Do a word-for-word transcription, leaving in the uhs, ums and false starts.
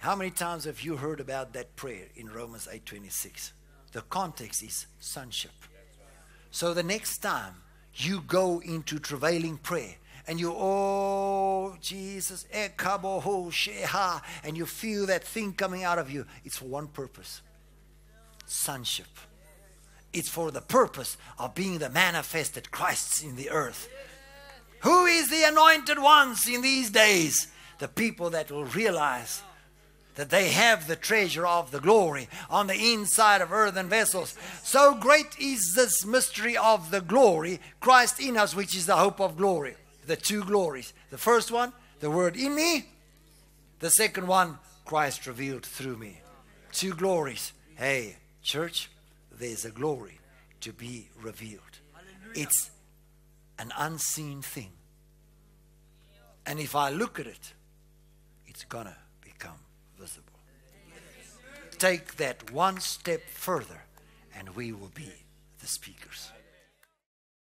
How many times have you heard about that prayer in Romans eight twenty-six? The context is sonship. So the next time you go into travailing prayer and you, oh, Jesus, and you feel that thing coming out of you, it's for one purpose, sonship. It's for the purpose of being the manifested Christ in the earth. Who is the anointed ones in these days? The people that will realize that they have the treasure of the glory on the inside of earthen vessels. So great is this mystery of the glory, Christ in us, which is the hope of glory. The two glories. The first one, the word in me. The second one, Christ revealed through me. Two glories. Hey, church, there's a glory to be revealed. It's an unseen thing. And if I look at it, it's gonna become visible. Take that one step further and we will be the speakers.